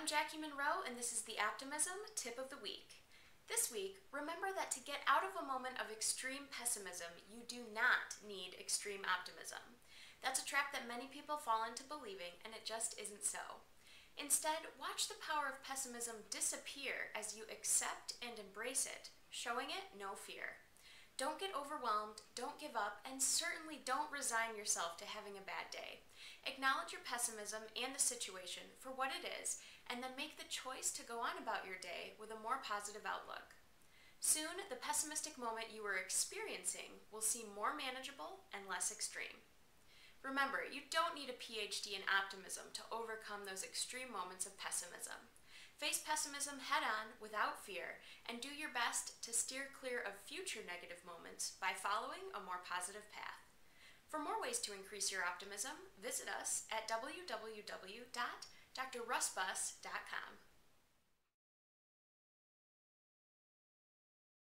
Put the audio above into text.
I'm Jackie Monroe, and this is the Optimism Tip of the Week. This week, remember that to get out of a moment of extreme pessimism, you do not need extreme optimism. That's a trap that many people fall into believing, and it just isn't so. Instead, watch the power of pessimism disappear as you accept and embrace it, showing it no fear. Don't get overwhelmed, don't give up, and certainly don't resign yourself to having a bad day. Acknowledge your pessimism and the situation for what it is, and then make the choice to go on about your day with a more positive outlook. Soon, the pessimistic moment you are experiencing will seem more manageable and less extreme. Remember, you don't need a PhD in optimism to overcome those extreme moments of pessimism. Face pessimism head-on without fear, and do your best to steer clear of future negative moments by following a more positive path. For more ways to increase your optimism, visit us at www.drrussbus.com.